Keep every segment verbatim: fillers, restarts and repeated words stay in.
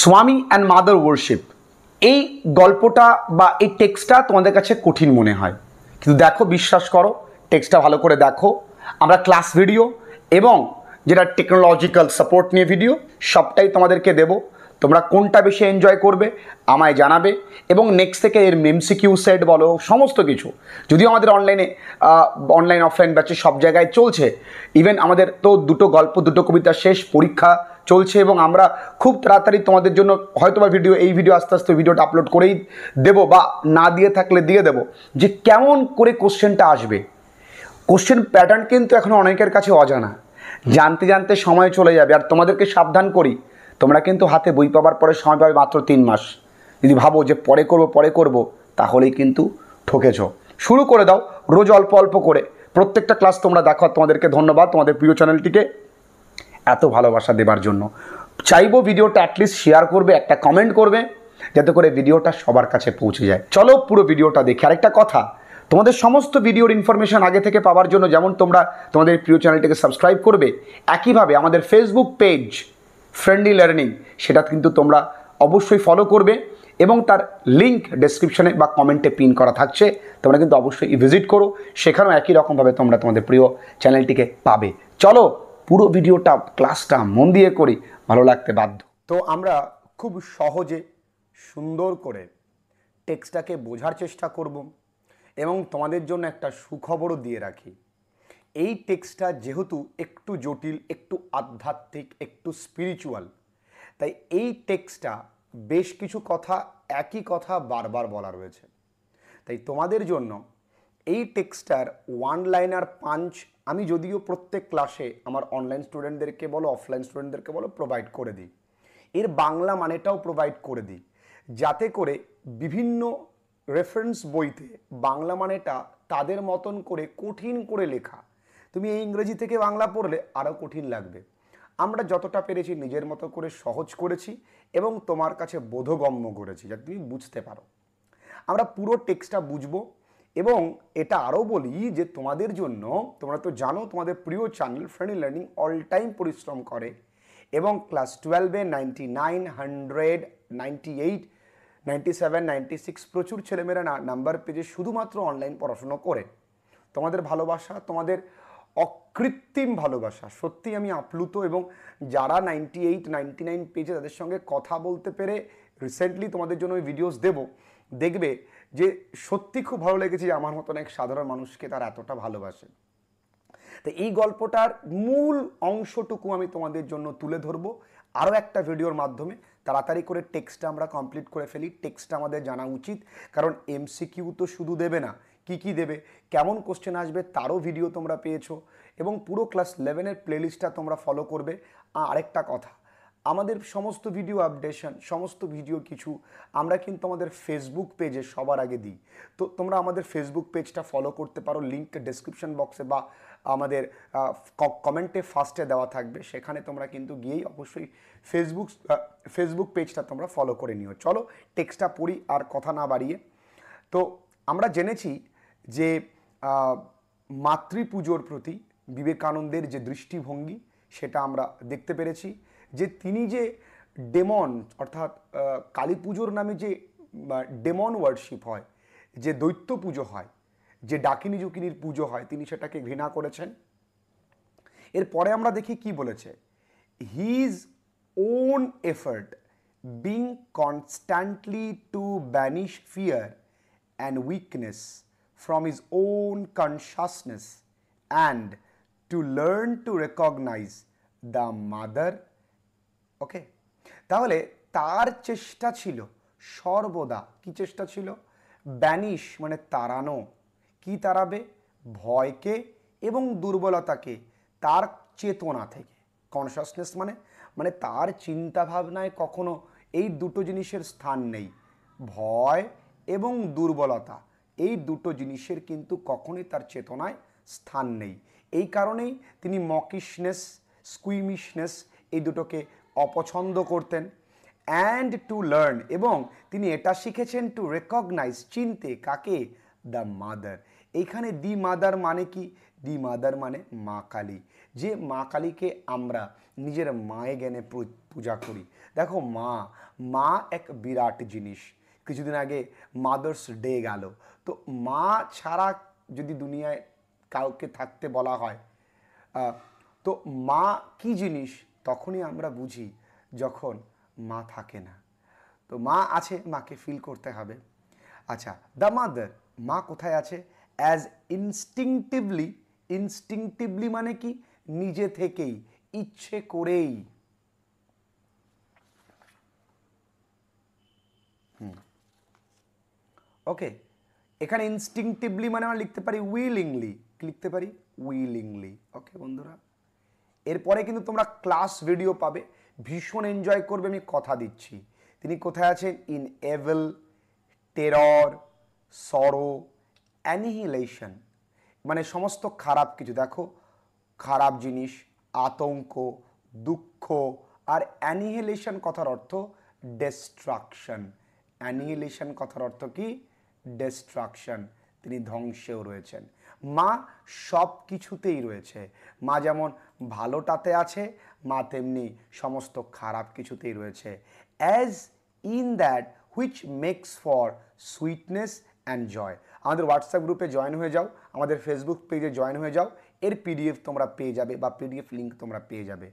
স্বামী and mother worship, এই গল্পটা বা এই টেক্সটটা তোমাদের কাছে কঠিন মনে হয়, কিন্তু দেখো, বিশ্বাস করো, টেক্সটটা ভালো করে দেখো। আমরা ক্লাস ভিডিও এবং যেটা টেকনোলজিক্যাল সাপোর্ট নিয়ে ভিডিও সবটাই তোমাদেরকে দেবো। তোমরা কোনটা বেশি এনজয় করবে আমায় জানাবে, এবং নেক্সট থেকে এর এমসিকিউ সেট বলো, সমস্ত কিছু। যদিও আমাদের অনলাইনে অনলাইন অফলাইন ব্যাচে সব জায়গায় চলছে, ইভেন আমাদের তো দুটো গল্প দুটো কবিতা শেষ পরীক্ষা চলছে, এবং আমরা খুব তাড়াতাড়ি তোমাদের জন্য হয়তো বা ভিডিও এই ভিডিও আস্তে আস্তে ভিডিওটা আপলোড করেই দেবো, বা না দিয়ে থাকলে দিয়ে দেবো, যে কেমন করে কোশ্চেনটা আসবে। কোশ্চেন প্যাটার্ন কিন্তু এখন অনেকের কাছে অজানা, জানতে জানতে সময় চলে যাবে। আর তোমাদেরকে সাবধান করি, তোমরা কিন্তু হাতে বই পাবার পরে সময় পাবে মাত্র তিন মাস। যদি ভাবো যে পরে করব পরে করব, তাহলেই কিন্তু ঠকেছ। শুরু করে দাও রোজ অল্প অল্প করে প্রত্যেকটা ক্লাস তোমরা দেখো। তোমাদেরকে ধন্যবাদ তোমাদের প্রিয় চ্যানেলটিকে এত ভালোবাসা দেবার জন্য। চাইবো ভিডিওটা অ্যাটলিস্ট শেয়ার করবে, একটা কমেন্ট করবে, যাতে করে ভিডিওটা সবার কাছে পৌঁছে যায়। চলো পুরো ভিডিওটা দেখি। আরেকটা কথা, তোমাদের সমস্ত ভিডিওর ইনফরমেশান আগে থেকে পাওয়ার জন্য যেমন তোমরা তোমাদের প্রিয় চ্যানেলটিকে সাবস্ক্রাইব করবে, একইভাবে আমাদের ফেসবুক পেজ ফ্রেন্ডলি লার্নিং, সেটা কিন্তু তোমরা অবশ্যই ফলো করবে, এবং তার লিঙ্ক ডেসক্রিপশানে বা কমেন্টে পিন করা থাকছে। তোমরা কিন্তু অবশ্যই ভিজিট করো, সেখানেও একই রকমভাবে তোমরা তোমাদের প্রিয় চ্যানেলটিকে পাবে। চলো পুরো ভিডিওটা ক্লাসটা মন দিয়ে করি, ভালো লাগতে বাধ্য। তো আমরা খুব সহজে সুন্দর করে টেক্সটটাকে বোঝার চেষ্টা করব, এবং তোমাদের জন্য একটা সুখবরও দিয়ে রাখি। এই টেক্সটটা যেহেতু একটু জটিল, একটু আধ্যাত্মিক, একটু স্পিরিচুয়াল, তাই এই টেক্সটটা বেশ কিছু কথা একই কথা বারবার বলা রয়েছে। তাই তোমাদের জন্য এই টেক্সটার ওয়ান লাইনার পাঞ্চ আমি যদিও প্রত্যেক ক্লাসে আমার অনলাইন স্টুডেন্টদেরকে বলো, অফলাইন স্টুডেন্টদেরকে বলো, প্রোভাইড করে দিই, এর বাংলা মানেটাও প্রোভাইড করে দিই, যাতে করে বিভিন্ন রেফারেন্স বইতে বাংলা মানেটা তাদের মতন করে কঠিন করে লেখা। তুমি এই ইংরেজি থেকে বাংলা পড়লে আরও কঠিন লাগবে। আমরা যতটা পেরেছি নিজের মতো করে সহজ করেছি, এবং তোমার কাছে বোধগম্য করেছি, যাতে তুমি বুঝতে পারো। আমরা পুরো টেক্সটটা বুঝবো, এবং এটা আরও বলি যে তোমাদের জন্য, তোমরা তো জানো তোমাদের প্রিয় channel friendly learning all time পরিশ্রম করে, এবং ক্লাস টুয়েলভে ninety nine hundred ninety eight ninety seven ninety six প্রচুর ছেলেমেয়েরা নাম্বার পেজে শুধুমাত্র অনলাইন পড়াশুনো করে। তোমাদের ভালোবাসা, তোমাদের অকৃত্রিম ভালোবাসা সত্যি আমি আপ্লুত, এবং যারা নাইনটি এইট নাইনটি নাইন পেজে তাদের সঙ্গে কথা বলতে পেরে রিসেন্টলি তোমাদের জন্য আমি ভিডিওস দেবো, দেখবে যে সত্যি খুব ভালো লেগেছে যে আমার মতন এক সাধারণ মানুষকে তারা এতটা ভালোবাসে। তো এই গল্পটার মূল অংশটুকু আমি তোমাদের জন্য তুলে ধরবো আরও একটা ভিডিওর মাধ্যমে। তাড়াতাড়ি করে টেক্সটটা আমরা কমপ্লিট করে ফেলি, টেক্সটটা আমাদের জানা উচিত, কারণ এমসিকিউ তো শুধু দেবে না, কি কি দেবে, কেমন কোশ্চেন আসবে তারও ভিডিও তোমরা পেয়েছো, এবং পুরো ক্লাস ইলেভেনের প্লেলিস্টটা তোমরা ফলো করবে। আরেকটা কথা, আমাদের সমস্ত ভিডিও আপডেশন, সমস্ত ভিডিও কিছু আমরা কিন্তু আমাদের ফেসবুক পেজে সবার আগে দিই, তো তোমরা আমাদের ফেসবুক পেজটা ফলো করতে পারো। লিঙ্ক ডেসক্রিপশন বক্সে বা আমাদের কমেন্টে ফার্স্টে দেওয়া থাকবে, সেখানে তোমরা কিন্তু গিয়েই অবশ্যই ফেসবুক ফেসবুক পেজটা তোমরা ফলো করে নিও। চলো টেক্সটটা পড়ি আর কথা না বাড়িয়ে। তো আমরা জেনেছি যে মাতৃপুজোর প্রতি বিবেকানন্দের যে দৃষ্টিভঙ্গি সেটা আমরা দেখতে পেরেছি, যে তিনি যে ডেমন অর্থাৎ কালী পুজোর নামে যে ডেমন ওয়ার্শিপ হয়, যে দৈত্য পুজো হয়, যে ডাকিনী জুকিনির পুজো হয়, তিনি সেটাকে ঘৃণা করেছেন। এরপরে আমরা দেখি কি বলেছে, his own effort being constantly to banish fear and weakness from his own consciousness and to learn to recognise the mother. Okay, তাহলে তার চেষ্টা ছিল সর্বদা, কি চেষ্টা ছিল, ব্যানিশ মানে তাড়ানো, কি তাড়াবে, ভয়কে এবং দুর্বলতাকে তার চেতনা থেকে। কনসাসনেস মানে মানে তার চিন্তাভাবনায় কখনো এই দুটো জিনিসের স্থান নেই, ভয় এবং দুর্বলতা এই দুটো জিনিসের কিন্তু কখনোই তার চেতনায় স্থান নেই। এই কারণেই তিনি মকিশনেস, স্কুইমিশনেস এই দুটোকে অপছন্দ করতেন। অ্যান্ড টু লার্ন, এবং তিনি এটা শিখেছেন, টু রেকগনাইজ চিনতে, কাকে, দ্য মাদার। এইখানে দি মাদার মানে কি, দি মাদার মানে মা কালী, যে মা কালীকে আমরা নিজের মায়ে জ্ঞানে পূজা করি। দেখো মা, মা এক বিরাট জিনিস। কিছুদিন আগে মাদার্স ডে গেল, তো মা ছাড়া যদি দুনিয়ায় কাউকে থাকতে বলা হয়, তো মা কি জিনিস তখনই আমরা বুঝি যখন মা থাকে না। তো মা আছে, মাকে ফিল করতে হবে। আচ্ছা, দ্য মাদার, মা কোথায় আছে? অ্যাজ ইনস্টিংটিভলি, ইনস্টিংটিভলি মানে কি? নিজে থেকেই, ইচ্ছে করেই। হুম, ওকে। এখানে ইনস্টিংটিভলি মানে আমরা লিখতে পারি উইলিংলি, লিখতে পারি উইলিংলি। ওকে বন্ধুরা, এরপরে কিন্তু তোমরা ক্লাস ভিডিও পাবে, ভীষণ এনজয় করবে, আমি কথা দিচ্ছি। তিনি কোথায় আছেন? In evil, terror, sorrow, annihilation মানে সমস্ত খারাপ কিছু। দেখো, খারাপ জিনিস, আতঙ্ক, দুঃখ, আর অ্যানিহিলেশন কথার অর্থ ডেস্ট্রাকশন। অ্যানিহিলেশন কথার অর্থ কি? ডেস্ট্রাকশন। তিনি ধ্বংসেও রয়েছেন। মা সব কিছুতেই রয়েছে। মা যেমন ভালোটাতে আছে, মা তেমনি সমস্ত খারাপ কিছুতেই রয়েছে। As in that which makes for sweetness and joy. আমাদের হোয়াটসঅ্যাপ গ্রুপে জয়েন হয়ে যাও, আমাদের ফেসবুক পেজে জয়েন হয়ে যাও, এর পিডিএফ তোমরা পেয়ে যাবে, বা পিডিএফ লিঙ্ক তোমরা পেয়ে যাবে।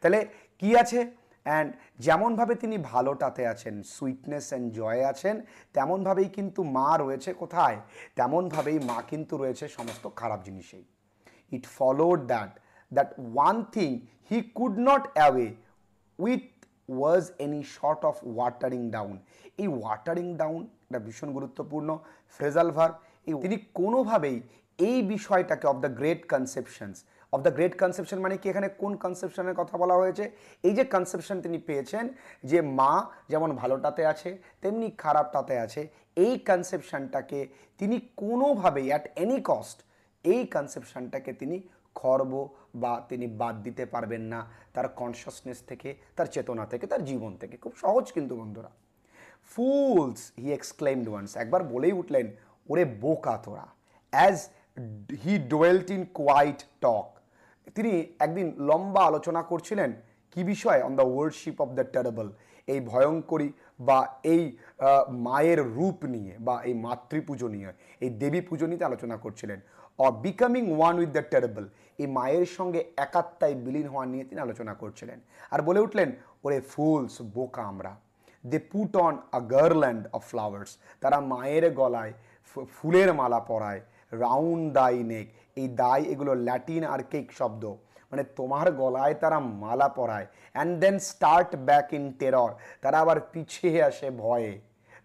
তাহলে কি আছে? অ্যান্ড যেমনভাবে তিনি ভালোটাতে আছেন, সুইটনেস অ্যান্ড জয়ে আছেন, তেমনভাবেই কিন্তু মা রয়েছে। কোথায়? তেমনভাবেই মা কিন্তু রয়েছে সমস্ত খারাপ জিনিসেই। It followed that that one thing he could not away with was any short of watering down. এই ওয়াটারিং ডাউন এটা ভীষণ গুরুত্বপূর্ণ ফ্রেজাল ভার্ব। এই তিনি কোনোভাবেই এই বিষয়টাকে of the great conceptions, of the great conception মানে কি? এখানে কোন কনসেপশনের কথা বলা হয়েছে? এই যে কনসেপশন তিনি পেয়েছেন যে মা যেমন ভালোটাতে আছে তেমনি খারাপটাতে আছে, এই কনসেপশনটাকে তিনি কোনোভাবেই অ্যাট এনি কস্ট এই কনসেপশনটাকে তিনি খর্ব বা তিনি বাদ দিতে পারবেন না তার কনসিয়াসনেস থেকে, তার চেতনা থেকে, তার জীবন থেকে। খুব সহজ কিন্তু বন্ধুরা। ফুলস হি এক্সক্লেইমড ওয়ান্স, একবার বলেই উঠলেন ওরে বোকা তোরা। As he dwelt in quiet talk, তিনি একদিন লম্বা আলোচনা করছিলেন কি বিষয়? On the worship of the terrible, এই ভয়ঙ্করী বা এই মায়ের রূপ নিয়ে, বা এই মাতৃপুজো নিয়ে, এই দেবী পুজো নিয়ে আলোচনা করছিলেন। Or becoming one with the terrible, এই মায়ের সঙ্গে একাত্মায় বিলীন হওয়া নিয়ে তিনি আলোচনা করছিলেন। আর বলে উঠলেন ওরে ফুলস, বোকা আমরা। They put on a garland of flowers, তারা মায়ের গলায় ফুলের মালা পরায়। রাউন্ড দাই নেক, এই দাই এগুলো ল্যাটিন আর্কেইক শব্দ, মানে তোমার গলায় তারা মালা পরায়। And then start back in terror, তারা আবার পিছিয়ে আসে ভয়ে।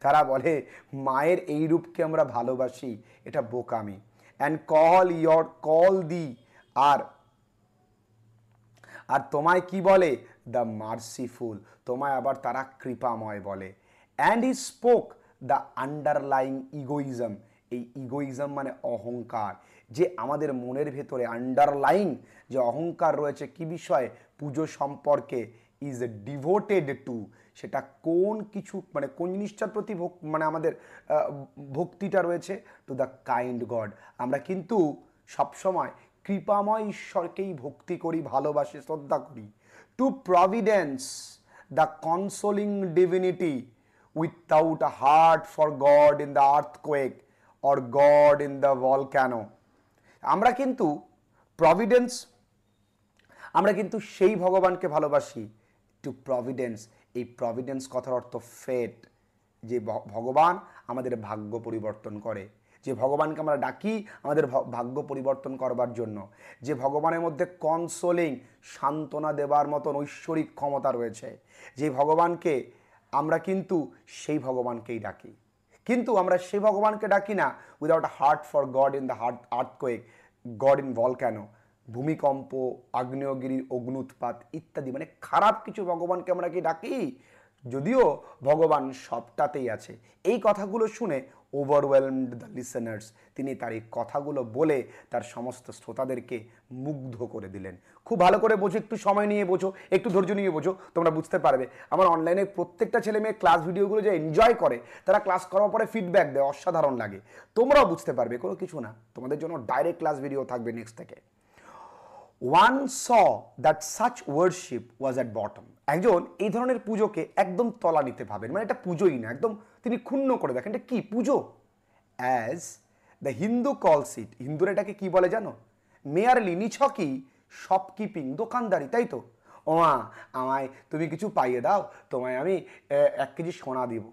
তারা বলে মায়ের এই রূপকে আমরা ভালোবাসি, এটা বোকামি। অ্যান্ড কল ইয়র, কল দি, আর আর তোমায় কি বলে? দ্য মার্সিফুল, তোমায় আবার তারা কৃপাময় বলে। And he spoke the underlying egoism, এই ইগোইজম মানে অহংকার, যে আমাদের মনের ভেতরে আন্ডারলাইন যে অহংকার রয়েছে কি বিষয়ে? পুজো সম্পর্কে। ইজ ডিভোটেড টু, সেটা কোন কিছু মানে কোন জিনিসটার প্রতি মানে আমাদের ভক্তিটা রয়েছে? টু দ্য কাইন্ড গড, আমরা কিন্তু সবসময় কৃপাময় ঈশ্বরকেই ভক্তি করি, ভালোবাসি, শ্রদ্ধা করি। To providence, the consoling divinity, without a heart for God in the earthquake or God in the volcano. আমরা কিন্তু প্রভিডেন্স, আমরা কিন্তু সেই ভগবানকে ভালোবাসি। টু প্রভিডেন্স, এই প্রভিডেন্স কথার অর্থ ফেট, যে ভগবান আমাদের ভাগ্য পরিবর্তন করে, যে ভগবানকে আমরা ডাকি আমাদের ভাগ্য পরিবর্তন করবার জন্য, যে ভগবানের মধ্যে কনসোলিং, সান্ত্বনা দেবার মতন ঐশ্বরিক ক্ষমতা রয়েছে, যে ভগবানকে আমরা কিন্তু সেই ভগবানকেই ডাকি। কিন্তু আমরা সেই ভগবানকে ডাকি না without heart for God in the heart earthquake, God in volcano, ভূমিকম্প, আগ্নেয়গিরির অগ্নুৎপাত ইত্যাদি, মানে খারাপ কিছু ভগবানকে আমরা কি ডাকি? যদিও ভগবান সবটাতেই আছে। এই কথাগুলো শুনে ওভারওয়েলমড দ্য লিসেনার্স, তিনি তার এই কথাগুলো বলে তার সমস্ত শ্রোতাদেরকে মুগ্ধ করে দিলেন। খুব ভালো করে বোঝো, একটু সময় নিয়ে বোঝো, একটু ধৈর্য নিয়ে বোঝো, তোমরা বুঝতে পারবে। আমার অনলাইনে প্রত্যেকটা ছেলে মেয়ে ক্লাস ভিডিওগুলো যে এনজয় করে, তারা ক্লাস করার পরে ফিডব্যাক দেয়, অসাধারণ লাগে। তোমরাও বুঝতে পারবে, কোনো কিছু না, তোমাদের জন্য ডাইরেক্ট ক্লাস ভিডিও থাকবে নেক্সট থেকে। One saw that such worship was at bottom, একজন এই ধরনের পুজোকে একদম তলা নিতে ভাবেন, মানে এটা পুজোই না, একদম তিনি ক্ষুণ্ণ করে দেখেন এটা কী পুজো। অ্যাজ দ্য হিন্দু কলস ইট, হিন্দুরা এটাকে কী বলে জানো? মেয়ারলি, নিছকই শপকিপিং, দোকানদারি, তাই তো। ওমা আমায় তুমি কিছু পাইয়ে দাও, তোমায় আমি এক কেজি সোনা দেব,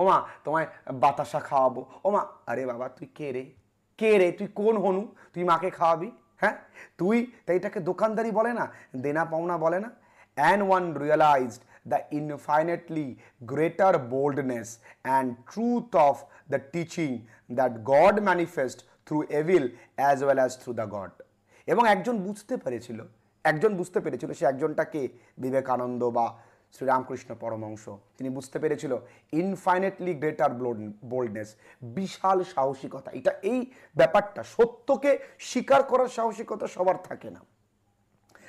ওমা তোমায় বাতাসা খাওয়াবো, ওমা আরে বাবা তুই কে রে, কে রে তুই, কোন হনু তুই মাকে খাওয়াবি, হ্যাঁ তুই। তাই এটাকে দোকানদারি বলে না, দেনা পাওনা বলে না। And one realized the infinitely greater boldness and truth of the teaching that God manifests through evil as well as through the God. এবং একজন বুঝতে পেরেছিল, একজন বুঝতে পেরেছিল, সে একজনটাকে বিবেকানন্দ বা শ্রীরামকৃষ্ণ পরমহংস, তিনি বুঝতে পেরেছিল ইনফাইনেটলি গ্রেটার বোল্ডনেস, বিশাল সাহসিকতা। এটা এই ব্যাপারটা, সত্যকে স্বীকার করার সাহসিকতা সবার থাকে না,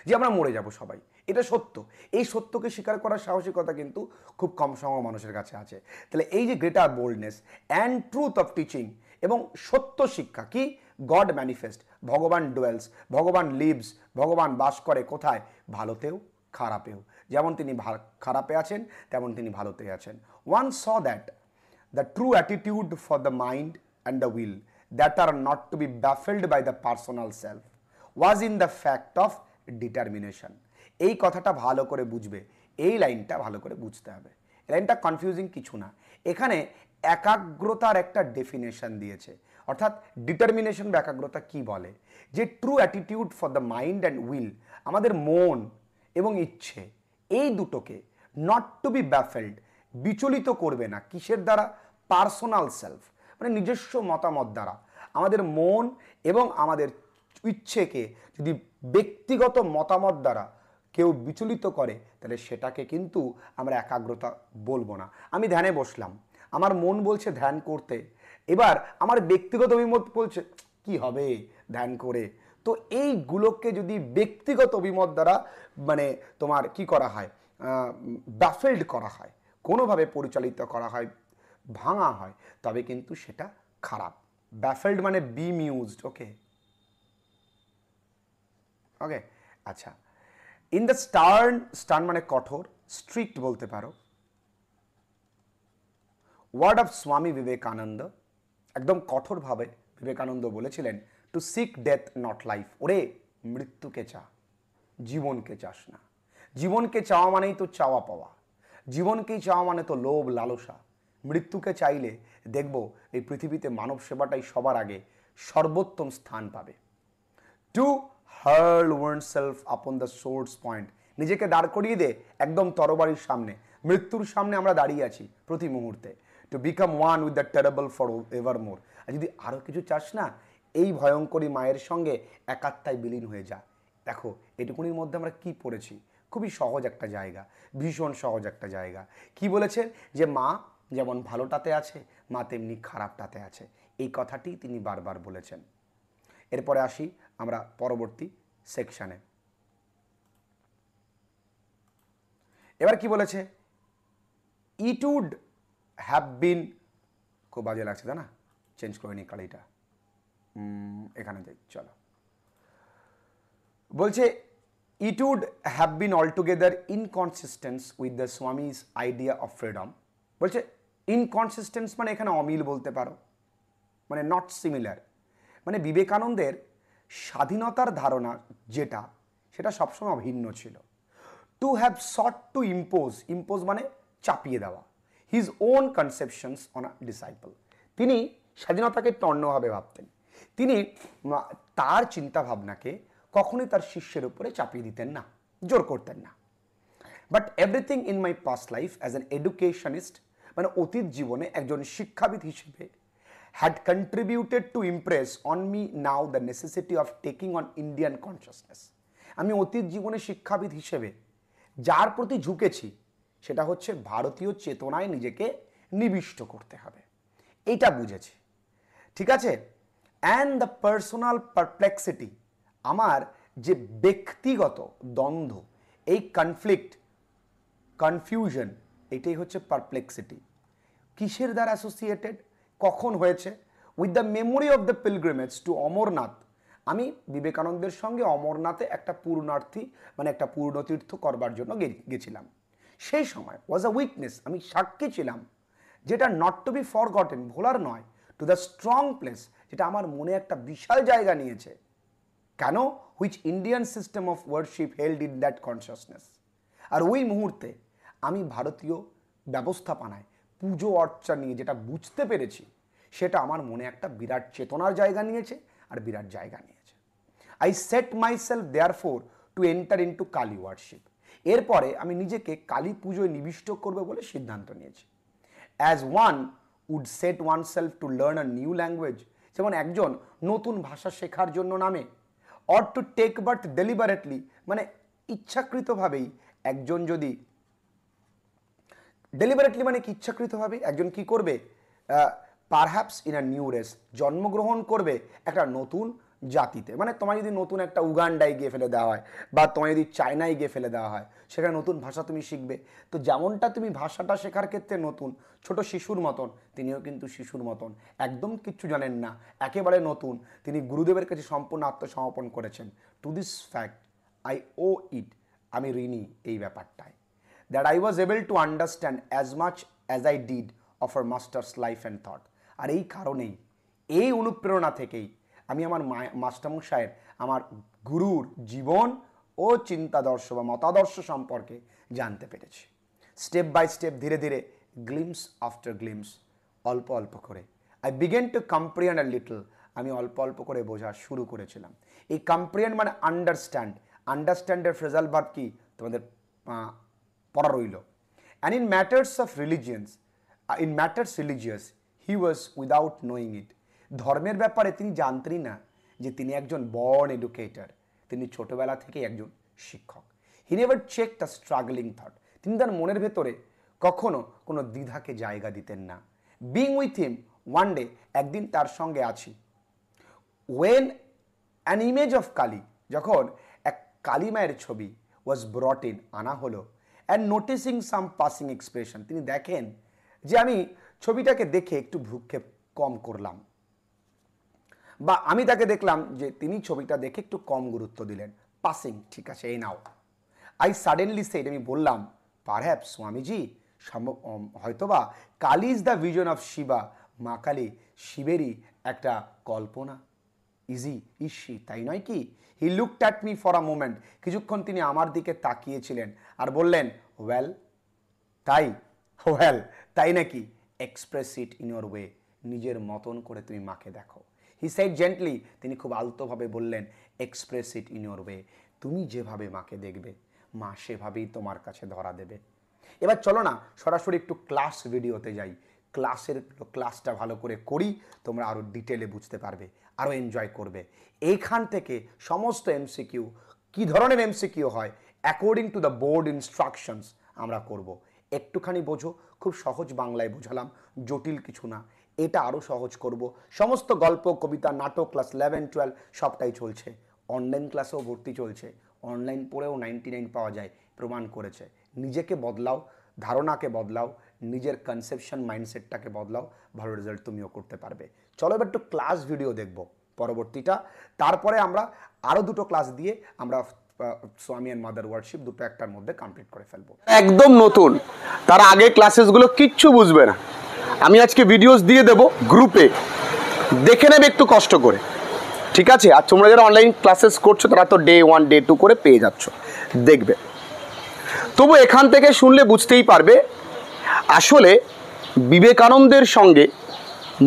যে আমরা মরে যাব সবাই, এটা সত্য, এই সত্যকে স্বীকার করার সাহসিকতা কিন্তু খুব কম সংখ্যক মানুষের কাছে আছে। তাহলে এই যে greater boldness and truth of teaching, এবং সত্য শিক্ষা কি, গড ম্যানিফেস্ট, ভগবান ডুয়েলস, ভগবান লিভস, ভগবান বাস করে কোথায়? ভালোতেও খারাপেও। যেমন তিনি খারাপে আছেন তেমন তিনি ভালোতে আছেন। One saw that the true attitude for the mind and the will that are not to be baffled by the personal self was in the fact of determination. এই কথাটা ভালো করে বুঝবে, এই লাইনটা ভালো করে বুঝতে হবে, এই লাইনটা কনফিউজিং কিছু না। এখানে একাগ্রতার একটা ডেফিনেশন দিয়েছে, অর্থাৎ ডিটারমিনেশন বা একাগ্রতা কী বলে, যে true attitude for the mind and will, আমাদের মন এবং ইচ্ছে এই দুটোকে নট টু বি ব্যাফেল্ড, বিচলিত করবে না, কিসের দ্বারা? পার্সোনাল সেলফ, মানে নিজস্ব মতামত দ্বারা। আমাদের মন এবং আমাদের ইচ্ছেকে যদি ব্যক্তিগত মতামত দ্বারা কেউ বিচলিত করে, তাহলে সেটাকে কিন্তু আমরা একাগ্রতা বলবো না। আমি ধ্যানে বসলাম, আমার মন বলছে ধ্যান করতে, এবার আমার ব্যক্তিগত অভিমত বলছে কি হবে ধ্যান করে, তো এইগুলোকে যদি ব্যক্তিগত অভিমত দ্বারা মানে তোমার কি করা হয়, ব্যাফেল্ড করা হয়, কোনোভাবে পরিচালিত করা হয়, ভাঙা হয়, তবে কিন্তু সেটা খারাপ। ব্যাফেল্ড মানে বিমিউজড, ওকে ওকে আচ্ছা। ইন দ্য স্টার্ন, স্টার্ন মানে কঠোর, স্ট্রিক্ট বলতে পারো। ওয়ার্ড অফ স্বামী বিবেকানন্দ, একদম কঠোরভাবে বিবেকানন্দ বলেছিলেন, to seek death not life, ওরে মৃত্যুকে চা, জীবনকে চাস না। জীবনকে চাওয়া মানেই তো চাওয়া পাওয়া, জীবনকেই চাওয়া মানে তো লোভ লালসা। মৃত্যুকে চাইলে দেখব এই পৃথিবীতে মানব সেবাটাই সবার আগে সর্বোত্তম স্থান পাবে। To hurl oneself upon the sword's point, নিজেকে দাঁড় করিয়ে দে একদম তরবারির সামনে, মৃত্যুর সামনে আমরা দাঁড়িয়ে আছি প্রতি মুহূর্তে। To become one with the terrible for ever more, আর যদি আরও কিছু চাস না, এই ভয়ঙ্করী মায়ের সঙ্গে একাত্মায় বিলীন হয়ে যা। দেখো এটুকুনির মধ্যে আমরা কি পড়েছি, খুবই সহজ একটা জায়গা, ভীষণ সহজ একটা জায়গা। কি বলেছেন, যে মা যেমন ভালোটাতে আছে, মা তেমনি খারাপটাতে আছে, এই কথাটি তিনি বারবার বলেছেন। এরপরে আসি আমরা পরবর্তী সেকশানে। এবার কি বলেছে, ইট উড হ্যাভ বিন, খুব বাজে লাগছে তাই না, চেঞ্জ করে নি কালিটা, এখানে যাই চলো। বলছে it would have been altogether inconsistence with the Swami's idea of freedom. বলছে ইনকনসিস্টেন্স মানে এখানে অমিল বলতে পারো, মানে নট সিমিলার, মানে বিবেকানন্দের স্বাধীনতার ধারণা যেটা, সেটা সবসময় অভিন্ন ছিল। To have sought to impose, impose মানে চাপিয়ে দেওয়া, his own conceptions on a disciple, তিনি স্বাধীনতাকে একটু অন্যভাবে ভাবতেন, তিনি তার চিন্তাভাবনাকে কখনোই তার শিষ্যের উপরে চাপিয়ে দিতেন না, জোর করতেন না। But everything in my past life as an educationist, মানে অতীত জীবনে একজন শিক্ষাবিদ হিসেবে, had contributed to impress on me now the necessity of taking on Indian consciousness. আমি অতীত জীবনে শিক্ষাবিদ হিসেবে যার প্রতি ঝুঁকেছি, সেটা হচ্ছে ভারতীয় চেতনায় নিজেকে নিবিষ্ট করতে হবে, এটা বুঝেছি, ঠিক আছে। অ্যান্ড দ্য পার্সোনাল পারপ্লেক্সিটি, আমার যে ব্যক্তিগত দ্বন্দ্ব, এই কনফ্লিক্ট, কনফিউশন, এটাই হচ্ছে পারপ্লেক্সিটি। কিসের দ্বারা অ্যাসোসিয়েটেড, কখন হয়েছে? With the memory of the pilgrimage to Amarnath আমি বিবেকানন্দের সঙ্গে অমরনাথে একটা পূর্ণার্থী মানে একটা পূর্ণতীর্থ করবার জন্য গেছিলাম। সেই সময় ওয়াজ আ উইকনেস, আমি সাক্ষী ছিলাম, যেটা নট টু বি ফরগটেন, ভোলার নয়, টু দ্য স্ট্রং প্লেস, যেটা আমার মনে একটা বিশাল জায়গা নিয়েছে। কেন? Which Indian system of worship held in that consciousness. আর ওই মুহূর্তে আমি ভারতীয় ব্যবস্থাপনায় পুজো অর্চা নিয়ে যেটা বুঝতে পেরেছি, সেটা আমার মনে একটা বিরাট চেতনার জায়গা নিয়েছে আর বিরাট জায়গা নিয়েছে। I set myself therefore to enter into Kali worship. এরপরে আমি নিজেকে কালী পুজোয় নিবিষ্ট করবে বলে সিদ্ধান্ত নিয়েছি। As one would set oneself to learn a new language, যেমন একজন নতুন ভাষা শেখার জন্য নামে, or to take birth deliberately, মানে ইচ্ছাকৃতভাবেই একজন যদি ডেলিবারেটলি মানে কি ইচ্ছাকৃতভাবে একজন কি করবে, perhaps in a new race, জন্মগ্রহণ করবে একটা নতুন জাতিতে। মানে তোমায় যদি নতুন একটা উগান্ডায় গিয়ে ফেলে দেওয়া হয় বা তোমায় যদি চায়নায় গিয়ে ফেলে দেওয়া হয়, সেখানে নতুন ভাষা তুমি শিখবে। তো যেমনটা তুমি ভাষাটা শেখার ক্ষেত্রে নতুন, ছোট শিশুর মতন, তিনিও কিন্তু শিশুর মতন, একদম কিচ্ছু জানেন না, একেবারে নতুন, তিনি গুরুদেবের কাছে সম্পূর্ণ আত্মসমর্পণ করেছেন। To this fact I owe it, আমি ঋণী এই ব্যাপারটায়, that I was able to understand as much as I did of our master's life and thought. আর এই কারণেই, এই অনুপ্রেরণা থেকেই আমি আমার মাস্টারমশায়ের, আমার গুরুর জীবন ও চিন্তাদর্শ বা মতাদর্শ সম্পর্কে জানতে পেরেছি। স্টেপ বাই স্টেপ, ধীরে ধীরে, গ্লিমস আফটার গ্লিমস, অল্প অল্প করে I begin to comprehend a little, আমি অল্প অল্প করে বোঝা শুরু করেছিলাম। এই কম্প্রিহেন্ড মানে আন্ডারস্ট্যান্ড, আন্ডারস্ট্যান্ডের ফ্রেজাল ভার্ব কি তোমাদের পড়া রইল। And in matters of religions, in matters religious he was without knowing it, ধর্মের ব্যাপারে তিনি জানতেনই না যে তিনি একজন বর্ন এডুকেটর, তিনি ছোটোবেলা থেকে একজন শিক্ষক। He never checked a struggling thought, তিনি তার মনের ভেতরে কখনো কোনো দ্বিধাকে জায়গা দিতেন না। Being with him one day, একদিন তার সঙ্গে আছি, when an image of Kali, যখন এক কালী মায়ের ছবি ওয়াজ ব্রট ইন, আনা হলো, and noticing some passing expression, তিনি দেখেন যে আমি ছবিটাকে দেখে একটু ভ্রুক্ষেপ কম করলাম বা আমি তাকে দেখলাম যে তিনি ছবিটা দেখে একটু কম গুরুত্ব দিলেন। পাসিং, ঠিক আছে, এই নাও। আই সাডেনলি সেড, আমি বললাম, পারহ্যাপস স্বামীজি, হয়তোবা Kali is the vision of Shiva, মা কালী শিবেরই একটা কল্পনা, ইজি ইসি, তাই নয় কি? He looked at me for a moment, কিছুক্ষণ তিনি আমার দিকে তাকিয়েছিলেন আর বললেন, ওয়েল তাই, ওয়েল তাই নাকি, express it in your way, নিজের মতন করে তুমি মাকে দেখো। হি সেড জেন্টলি, তিনি খুব আলতোভাবে বললেন, express it in your way, তুমি যেভাবে মাকে দেখবে, মা সেভাবেই তোমার কাছে ধরা দেবে। এবার চলো না সরাসরি একটু ক্লাস ভিডিওতে যাই, ক্লাসের ক্লাসটা ভালো করে করি, তোমরা আরও ডিটেলে বুঝতে পারবে, আরও এনজয় করবে। এইখান থেকে সমস্ত এমসিকিউ, কী ধরনের এমসিকিউ হয় according to the board instructions আমরা করব। একটুখানি বোঝো, খুব সহজ বাংলায় বোঝালাম, জটিল কিছু না, এটা আরও সহজ করব। সমস্ত গল্প, কবিতা, নাটক ক্লাস ইলেভেন টুয়েলভ সবটাই চলছে, অনলাইন ক্লাসেও ভর্তি চলছে, অনলাইন পড়েও নাইনটি নাইন পাওয়া যায়, প্রমাণ করেছে। নিজেকে বদলাও, ধারণাকে বদলাও, নিজের কনসেপশন মাইন্ডসেটটাকে বদলাও, ভালো রেজাল্ট তুমিও করতে পারবে। চলো এবার একটু ক্লাস ভিডিও দেখব পরবর্তীটা, তারপরে আমরা আরও দুটো ক্লাস দিয়ে আমরা স্বামী এন্ড মাদার ওয়ার্শিপ দুটো একটার মধ্যে কমপ্লিট করে ফেলবো। একদম নতুন, তার আগে ক্লাসেসগুলো কিচ্ছু বুঝবে না, আমি আজকে ভিডিওস দিয়ে দেবো গ্রুপে, দেখে নেবে একটু কষ্ট করে, ঠিক আছে? আর তোমরা যারা অনলাইন ক্লাসেস করছো তারা তো ডে ওয়ান ডে টু করে পেয়ে যাচ্ছ, দেখবে। তবু এখান থেকে শুনলে বুঝতেই পারবে আসলে বিবেকানন্দের সঙ্গে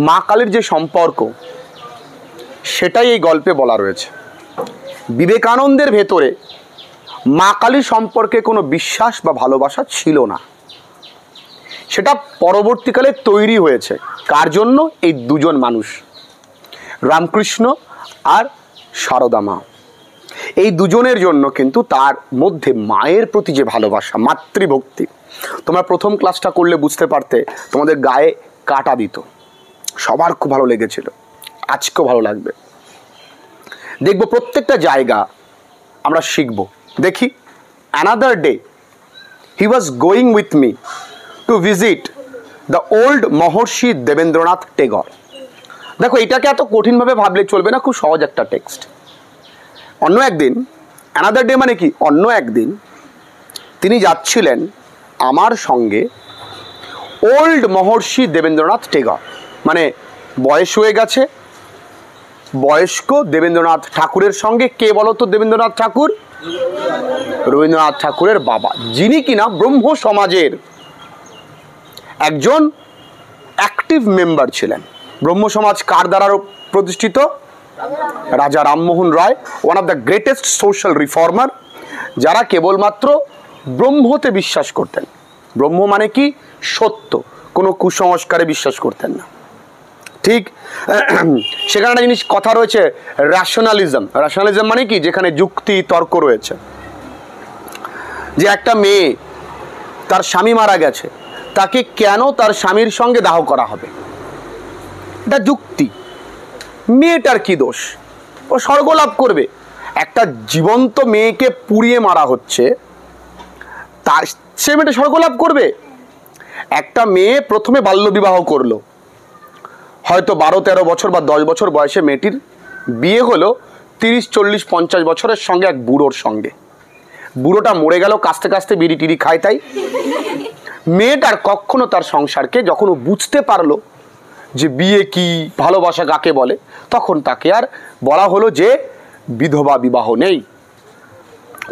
মা কালীর যে সম্পর্ক, সেটাই এই গল্পে বলা রয়েছে। বিবেকানন্দের ভেতরে মা কালী সম্পর্কে কোনো বিশ্বাস বা ভালোবাসা ছিল না, সেটা পরবর্তীকালে তৈরি হয়েছে। কার জন্য? এই দুজন মানুষ, রামকৃষ্ণ আর সারদা মা, এই দুজনের জন্য। কিন্তু তার মধ্যে মায়ের প্রতি যে ভালোবাসা, মাতৃভক্তি, তোমরা প্রথম ক্লাসটা করলে বুঝতে পারতে, তোমাদের গায়ে কাটা দিত, সবার খুব ভালো লেগেছিল, আজকেও ভালো লাগবে। দেখব প্রত্যেকটা জায়গা আমরা শিখব, দেখি। Another day he was going with me to visit the old Maharshi Debendranath Tagore. দেখো, এটাকে এত কঠিনভাবে ভাবলে চলবে না, খুব সহজ একটা টেক্সট। অন্য একদিন, অ্যানাদার ডে মানে কি অন্য একদিন, তিনি যাচ্ছিলেন আমার সঙ্গে ওল্ড মহর্ষি দেবেন্দ্রনাথ টেগর, মানে বয়স হয়ে গেছে বয়স্ক দেবেন্দ্রনাথ ঠাকুরের সঙ্গে। কে বলতো দেবেন্দ্রনাথ ঠাকুর? রবীন্দ্রনাথ ঠাকুরের বাবা, যিনি কিনা ব্রহ্ম সমাজের একজন অ্যাক্টিভ মেম্বার ছিলেন। ব্রহ্ম সমাজ কার দ্বারা প্রতিষ্ঠিত? Raja Rammohan Roy, one of the greatest social reformer, যারা কেবলমাত্র ব্রহ্মতে বিশ্বাস করতেন। ব্রহ্ম মানে কি? সত্য, কোনো কুসংস্কারে বিশ্বাস করতেন না। ঠিক সেখানে একটা জিনিস কথা রয়েছে, রেশনালিজম। রেশনালিজম মানে কি? যেখানে যুক্তি তর্ক রয়েছে। যে একটা মেয়ে, তার স্বামী মারা গেছে, তাকে কেন তার স্বামীর সঙ্গে দাহ করা হবে? এটা যুক্তি। মেয়েটার কি দোষ? ও স্বর্গলাভ করবে। একটা জীবন্ত মেয়েকে পুড়িয়ে মারা হচ্ছে, তার সে মেয়েটা স্বর্গলাভ করবে? একটা মেয়ে প্রথমে বাল্যবিবাহ করলো, হয়তো বারো তেরো বছর বা দশ বছর বয়সে মেয়েটির বিয়ে হলো তিরিশ চল্লিশ পঞ্চাশ বছরের সঙ্গে এক বুড়োর সঙ্গে। বুড়োটা মরে গেল কাস্তে কাস্তে, বিড়ি টিড়ি খায়। তাই মেয়েটার কখনো তার সংসারকে, যখন ও বুঝতে পারলো যে বিয়ে কি, ভালোবাসা কাকে বলে, তখন তাকে আর বলা হলো যে বিধবা বিবাহ নেই,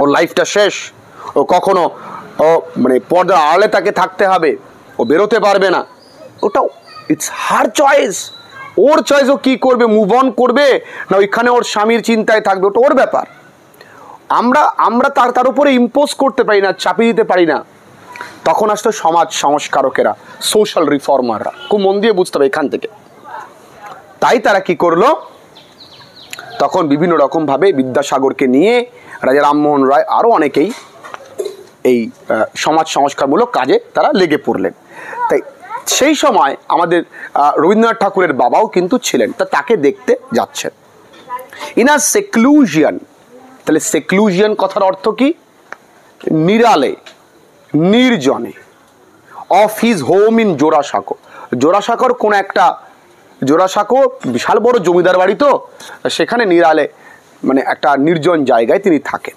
ওর লাইফটা শেষ, ও কখনো মানে পর্দার আড়ালে তাকে থাকতে হবে, ও বেরোতে পারবে না। ওটাও ইটস হার চয়েস, ওর চয়েস। ও কী করবে, মুভ অন করবে না ওইখানে ওর স্বামীর চিন্তায় থাকবে, ওটা ওর ব্যাপার। আমরা আমরা তার তার উপরে ইম্পোজ করতে পারি না, চাপিয়ে দিতে পারি না। তখন আসতো সমাজ সংস্কারকেরা, সোশ্যাল রিফর্মাররা। খুব মন দিয়ে বুঝতে হবে এখান থেকে। তাই তারা কি করলো, তখন বিভিন্ন রকমভাবে বিদ্যাসাগরকে নিয়ে রাজা রামমোহন রায় আরও অনেকেই এই সমাজ সংস্কারমূলক কাজে তারা লেগে পড়লেন। তাই সেই সময় আমাদের রবীন্দ্রনাথ ঠাকুরের বাবাও কিন্তু ছিলেন, তা তাকে দেখতে যাচ্ছেন ইন আ সেক্লুশন। তাহলে সেক্লুশন কথার অর্থ কি? নিরালে, নির্জনে। Of his home in Jorasanko. জোরাসাঁকোর কোনো একটা, জোরাসাঁকো বিশাল বড় জমিদার বাড়ি, তো সেখানে নিরালে মানে একটা নির্জন জায়গায় তিনি থাকেন।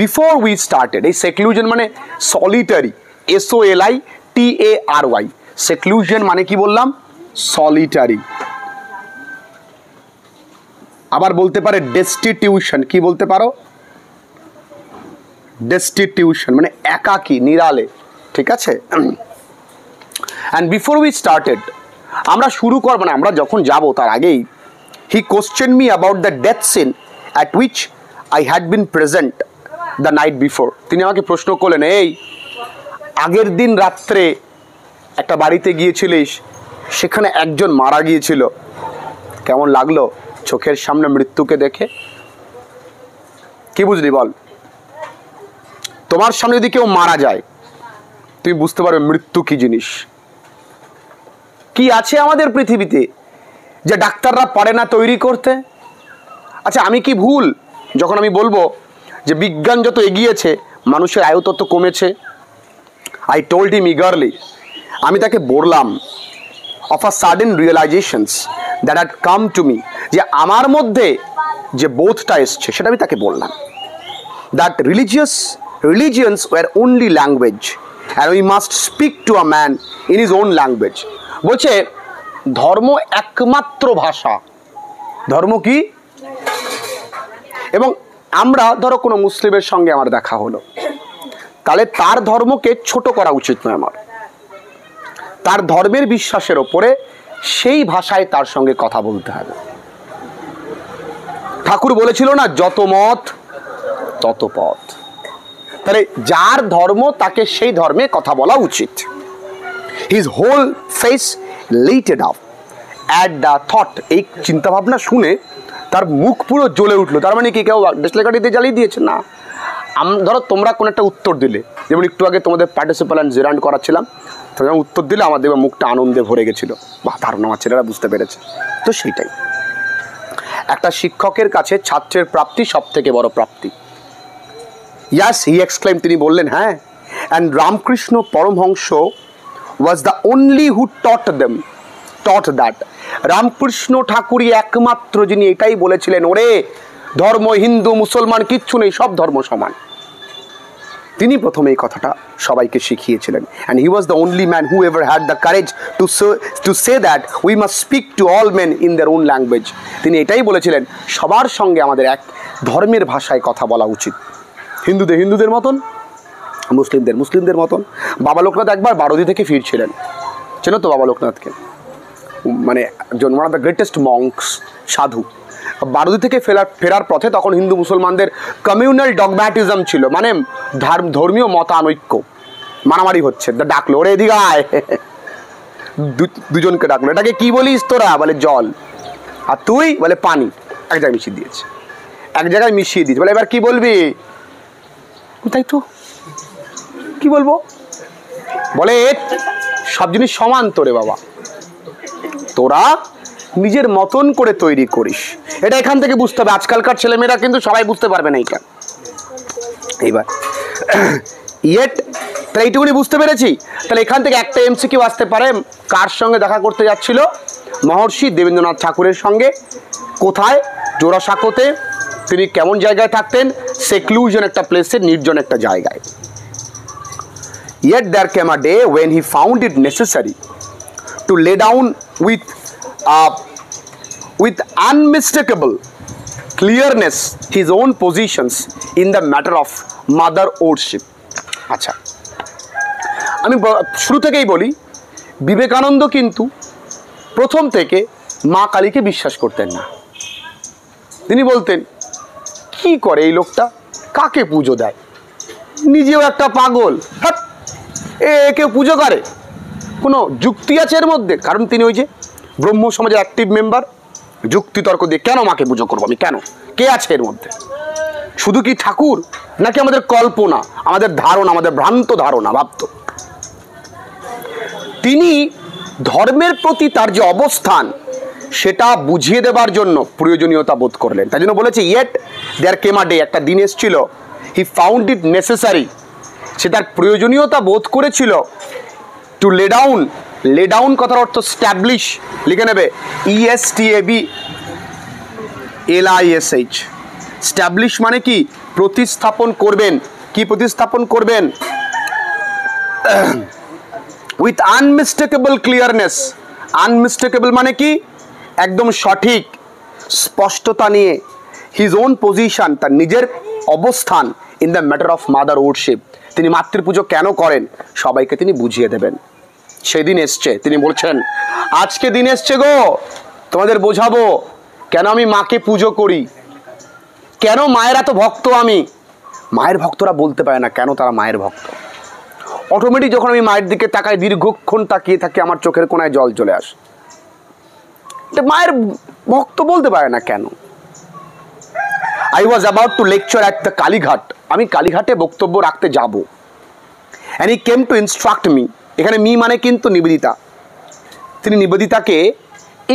বিফোর উই স্টার্টেড, এই সেক্লুশন মানে solitary, S O L I T A R Y. Seclusion মানে কি বললাম? সলিটারি। আবার বলতে পারে ডেস্টিটিউশন। কি বলতে পারো? ডেস্টিটিউশন মানে একাকী, নিরালে। ঠিক আছে। অ্যান্ড বিফোর উই স্টার্টেড, আমরা শুরু করব না, আমরা যখন যাব তার আগেই, he question me about the death scene at which I had been present the night before. তিনি আমাকে প্রশ্ন করলেন, এই আগের দিন রাত্রে একটা বাড়িতে গিয়েছিলিস, সেখানে একজন মারা গিয়েছিল, কেমন লাগলো চোখের সামনে মৃত্যুকে দেখে? কি বুঝলি বল? তোমার সামনে যদি কেউ মারা যায়, তুমি বুঝতে পারবে মৃত্যু কি জিনিস। কি আছে আমাদের পৃথিবীতে যে ডাক্তাররা পারে না তৈরি করতে? আচ্ছা, আমি কি ভুল যখন আমি বলবো যে বিজ্ঞান যত এগিয়েছে মানুষের আয়ু তত কমেছে? আই টোল্ড হিম ইগারলি, আমি তাকে বললাম, of a sudden realizations that had come to me, যে আমার মধ্যে যে বোধটা এসছে সেটা আমি তাকে বললাম, that religious religions were only language and we must speak to a man in his own language. বলছে ধর্ম একমাত্র ভাষা। ধর্ম কি? এবং আমরা ধরো কোনো মুসলিমের সঙ্গে আমার দেখা হলো, তাহলে তার ধর্মকে ছোট করা উচিত নয় আমার। তার ধর্মের বিশ্বাসের ওপরে সেই ভাষায় তার সঙ্গে কথা বলতে হবে। ঠাকুর বলেছিল না, যত মত তত পথ। তাহলে যার ধর্ম তাকে সেই ধর্মে কথা বলা উচিত। His whole face lighted up at the thought, এই চিন্তাভাবনা শুনে তার মুখ পুরো জ্বলে উঠলো। তার মানে কি, কেউ ডিসলেকাটি দিয়ে জ্বালিয়ে দিয়েছে না? আম ধরো তোমরা কোনো একটা উত্তর দিলে, যেমন একটু আগে তোমাদের পার্টিসিপাল অ্যান্ড জেরান্ড করাচ্ছিলাম, তোমরা উত্তর দিলে আমার দেখবে মুখটা আনন্দে ভরে গেছিলো, বা ধারণা আমার ছেলেরা বুঝতে পেরেছে। তো সেইটাই একটা শিক্ষকের কাছে ছাত্রের প্রাপ্তি সব থেকে বড় প্রাপ্তি। ইয়াস হি এক্সক্লেম, তিনি বললেন হ্যাঁ। And Ramakrishna Paramahamsa was the only who taught them taught that. Ramakrishna ঠাকুরই একমাত্র যিনি এটাই বলেছিলেন, ওরে ধর্ম হিন্দু মুসলমান কিচ্ছু নেই, সব ধর্ম সমান। তিনি প্রথমে এই কথাটা সবাইকে শিখিয়েছিলেন। And he was the only man who ever had the courage to to say that we must speak to all men in their own language. তিনি এটাই বলেছিলেন, সবার সঙ্গে আমাদের এক ধর্মের ভাষায় কথা বলা উচিত। হিন্দুদের হিন্দুদের মতন, মুসলিমদের মুসলিমদের মতন। বাবা লোকনাথ একবার বারোদি থেকে ফিরছিলেন, চেনো তো বাবা লোকনাথকে, মানে একজন one of the greatest monks, সাধু। বারোদি থেকে ফেরার ফেরার পথে তখন হিন্দু মুসলমানদের কমিউনাল ডগম্যাটিজম ছিল, মানে ধর্মীয় মতানৈক্য, মারামারি হচ্ছে। ডাকলো, ওরে এদিকে আয়, দুজনকে ডাকলো, এটাকে কী বলিস তোরা? বলে জল, আর তুই? বলে পানি। এক জায়গায় মিশিয়ে দিয়েছে, এক জায়গায় মিশিয়ে দিয়েছে। বলে এবার কী বলবি? তাই তো, কী বলবো? বলে সব জিনিস সমান তোরে বাবা, তোরা নিজের মতন করে তৈরি করিস। এটা এখান থেকে বুঝতে হবে। আজকালকার ছেলেমেয়েরা কিন্তু সবাই বুঝতে পারবে না এটা। এইবার ইয়েট, তাহলে এইটুকুনি বুঝতে পেরেছি। তাহলে এখান থেকে একটা এমসিকিউ আসতে পারে, কার সঙ্গে দেখা করতে যাচ্ছিল? মহর্ষি দেবেন্দ্রনাথ ঠাকুরের সঙ্গে। কোথায়? জোড়াসাঁকোতে। তিনি কেমন জায়গায় থাকতেন? সেক্লুজন একটা প্লেসে, নির্জন একটা জায়গায়। Yet there came a day when he found it necessary to lay down with Uh, with unmistakable clearness his own positions in the matter of mother worship. আচ্ছা, আমি শুরু থেকেই বলি, বিবেকানন্দ কিন্তু প্রথম থেকে মা কালীকে বিশ্বাস করতেন না। তিনি বলতেন, কি করে এই লোকটা, কাকে পুজো দেয়, নিজেও একটা পাগল, এ একে পুজো করে, কোনো যুক্তি আছে এর মধ্যে? কারণ তিনি ওই যে ব্রহ্ম সমাজের অ্যাক্টিভ মেম্বার, যুক্তিতর্ক দিয়ে কেন মাকে পুজো করবো আমি, কেন, কে আছে এর মধ্যে? শুধু কি ঠাকুর, নাকি আমাদের কল্পনা, আমাদের ধারণা, আমাদের ভ্রান্ত ধারণা, ভাবত। তিনি ধর্মের প্রতি তার যে অবস্থান সেটা বুঝিয়ে দেবার জন্য প্রয়োজনীয়তা বোধ করলেন। তাই জন্য বলেছে yet there came a day, একটা দিন এসেছিল, হি ফাউন্ড ইট নেসেসারি, সে তার প্রয়োজনীয়তা বোধ করেছিল, two lay down, lay down কথার অর্থ স্ট্যাবলিশ, লিখে নেবে E S T A B L I S H. Establish মানে কি? প্রতিস্থাপন করবেন। কি প্রতিস্থাপন করবেন? With আনমিস্টেকেবল clearness. আনমিস্টেকেবল মানে কি? একদম সঠিক, স্পষ্টতা নিয়ে। হিজ ওন পজিশন, তার নিজের অবস্থান, in the matter of mother worship, তিনি মাতৃপুজো কেন করেন সবাইকে তিনি বুঝিয়ে দেবেন। সেদিন এসছে, তিনি বলছেন আজকে দিন এসছে গো, তোমাদের বোঝাবো কেন আমি মাকে পুজো করি, কেন মায়ের এত ভক্ত আমি। মায়ের ভক্তরা বলতে পারে না কেন তারা মায়ের ভক্ত। অটোমেটিক যখন আমি মায়ের দিকে তাকাই, দীর্ঘক্ষণ তাকিয়ে থাকি, আমার চোখের কোনায় জল চলে আসে। এটা মায়ের ভক্ত বলতে পারে না কেন। I was about to lecture at the Kalighat, আমি কালীঘাটে বক্তব্য রাখতে যাব। And he came to instruct me, এখানে মি মানে কিন্তু নিবেদিতা। তিনি নিবেদিতাকে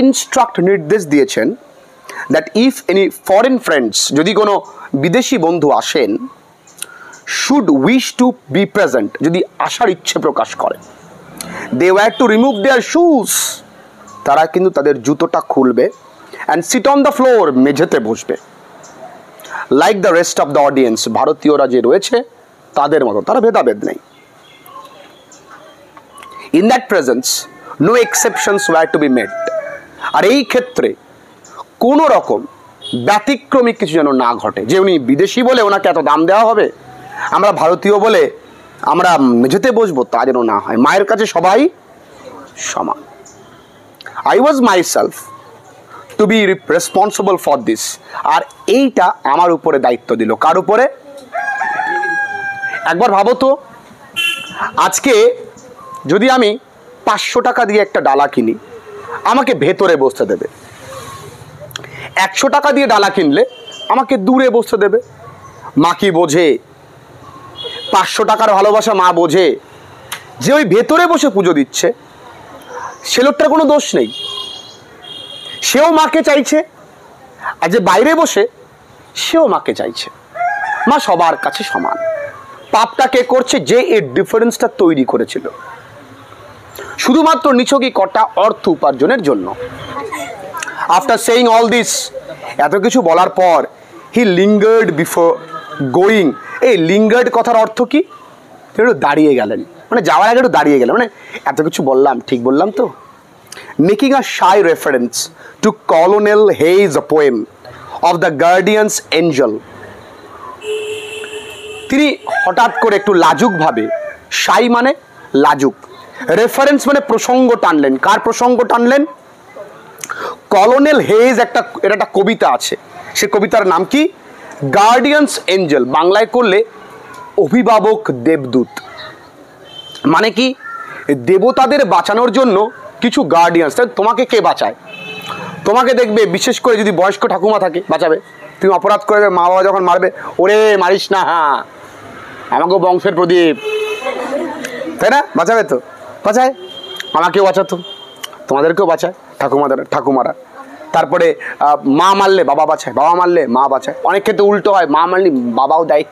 ইনস্ট্রাক্ট, নির্দেশ দিয়েছেন, that if any foreign friends, যদি কোনো বিদেশি বন্ধু আসেন, should wish to be present, যদি আসার ইচ্ছে প্রকাশ করেন, they were to remove their shoes, তারা কিন্তু তাদের জুতোটা খুলবে, and sit on the floor, মেঝেতে বসবে, like the rest of the audience, ভারতীয়রা যে রয়েছে তাদের মতো, তারা ভেদাভেদ নেই। In that presence, no exceptions were to be made. আর এই ক্ষেত্রে কোনো রকম ব্যতিক্রমিক কিছু যেন না ঘটে, যে উনি বিদেশি বলে ওনাকে এত দাম দেওয়া হবে, আমরা ভারতীয় বলে আমরা মেঝেতে বসবো, তা যেন না হয়। মায়ের কাছে সবাই সমান। I was myself to be responsible for this. আর এইটা আমার উপরে দায়িত্ব দিল। কার উপরে? একবার ভাবো তো, আজকে যদি আমি পাঁচশো টাকা দিয়ে একটা ডালা কিনি, আমাকে ভেতরে বসতে দেবে। একশো টাকা দিয়ে ডালা কিনলে আমাকে দূরে বসতে দেবে। মা কি বোঝে? পাঁচশো টাকার ভালোবাসা মা বোঝে। যে ওই ভেতরে বসে পুজো দিচ্ছে, সে লোকটার কোনো দোষ নেই, সেও মাকে চাইছে। আর যে বাইরে বসে, সেও মাকে চাইছে। মা সবার কাছে সমান। পাপটা কে করছে? যে এই ডিফারেন্সটা তৈরি করেছিল, শুধুমাত্র নিছকই কটা অর্থ উপার্জনের জন্য। আফটার সেইং অল দিস, এত কিছু বলার পর হি লিঙ্গার্ড বিফোর গোয়িং, এই লিঙ্গার্ড কথার অর্থ কি? একটু দাঁড়িয়ে গেলেন, মানে যাওয়ার আগে একটু দাঁড়িয়ে গেলেন। মানে এত কিছু বললাম, ঠিক বললাম তো? Making a shy reference to colonel Hay's a poem of the guardians angel, তিনি হঠাৎ করে একটু লাজুকভাবে, শাই মানে লাজুক, রেফারেন্স মানে প্রসঙ্গ টানলেন। কার প্রসঙ্গ টানলেন? কলোনেল হেইজ, একটা এটা একটা কবিতা আছে, সে কবিতার নাম কি? গার্ডিয়ান্স এঞ্জেল, বাংলায় করলে অভিভাবক দেবদূত। মানে কি? দেবতাদের বাঁচানোর জন্য কিছু গার্ডিয়ান্স, তোমাকে কে বাঁচায়? তোমাকে দেখবে, বিশেষ করে যদি বয়স্ক ঠাকুমা থাকে বাঁচাবে, তুমি অপরাধ করে দেবে, মা বাবা যখন মারবে, ওরে মারিস না, হ্যাঁ আমাকেও বংশের প্রদীপ, তাই না? বাঁচাবে তো, বাঁচায়, আমাকেও বাঁচাতো, তোমাদেরকেও বাঁচায় ঠাকুমাদের, ঠাকুমারা। তারপরে মা মারলে বাবা বাঁচায়, বাবা মারলে মা বাঁচায়, অনেক ক্ষেত্রে উল্টো হয়, মা মারলে বাবাও দেয়।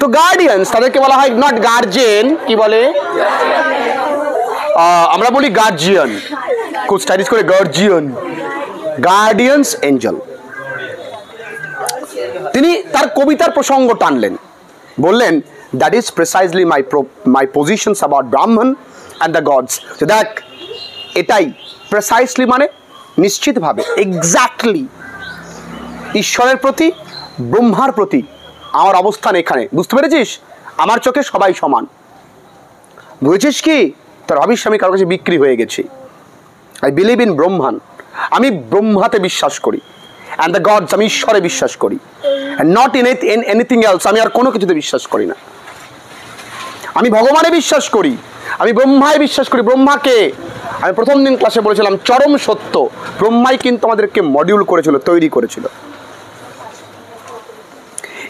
তো গার্ডিয়ান্স, তাদেরকে বলা হয় নট গার্জেন, কি বলে? আমরা বলি গার্জিয়ান, খুব স্টাইলিশ করে গার্জিয়ান, গার্ডিয়ান্স এঞ্জেল। তিনি তার কবিতার প্রসঙ্গ টানলেন, বললেন that is precisely my my positions about Brahman and the gods. দেখ, এটাই প্রিসাইজলি মানে নিশ্চিতভাবে, এক্স্যাক্টলি ঈশ্বরের প্রতি, ব্রহ্মার প্রতি আমার অবস্থান এখানে। বুঝতে পেরেছিস? আমার চোখে সবাই সমান, বুঝেছিস কি? তার ভাবিস আমি কারোর কাছে বিক্রি হয়ে গেছি। আই বিলিভ ইন ব্রহ্মান, আমি ব্রহ্মাতে বিশ্বাস করি, অ্যান্ড দ্য গডস, আমি ঈশ্বরে বিশ্বাস করি, and not in in anything else, আমি আর কোনো কিছুতে বিশ্বাস করি না। আমি ভগবানে বিশ্বাস করি, আমি ব্রহ্মায় বিশ্বাস করি। ব্রহ্মাকে আমি প্রথম দিন ক্লাসে বলেছিলাম চরম সত্য, ব্রহ্মাই কিন্তু আমাদেরকে মডিউল করেছিল, তৈরি করেছিল।